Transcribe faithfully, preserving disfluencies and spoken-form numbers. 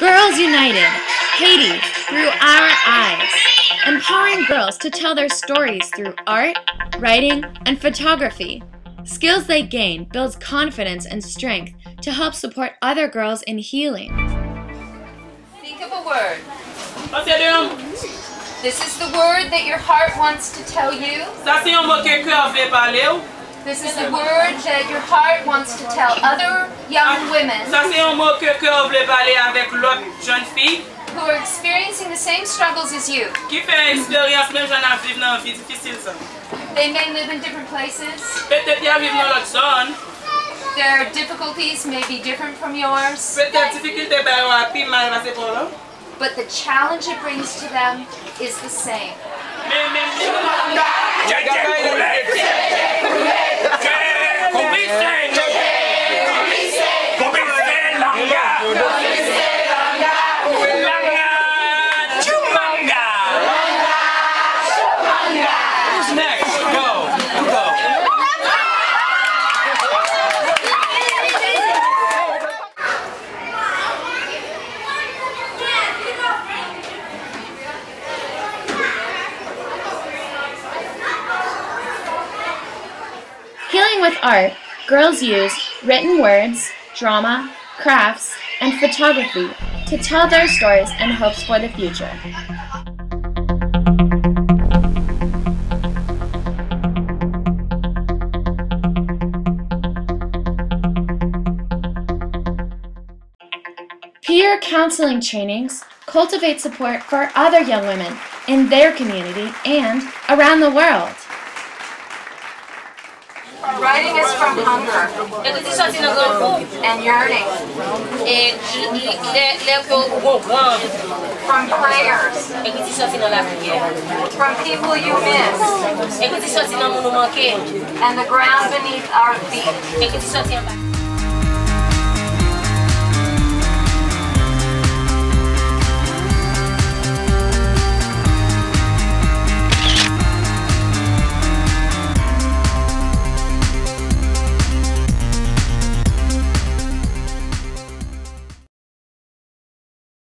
Girls United Haiti through our eyes, empowering girls to tell their stories through art, writing, and photography. Skills they gain builds confidence and strength to help support other girls in healing. Think of a word. This is the word that your heart wants to tell you. This is the word that your heart wants to tell other young women who are experiencing the same struggles as you. They may live in different places. Their difficulties may be different from yours. But the challenge it brings to them is the same. Healing with art, girls use written words, drama, crafts, and photography to tell their stories and hopes for the future. Peer counseling trainings cultivate support for other young women in their community and around the world. Writing is from hunger and yearning, from prayers, from people you miss, and the ground beneath our feet.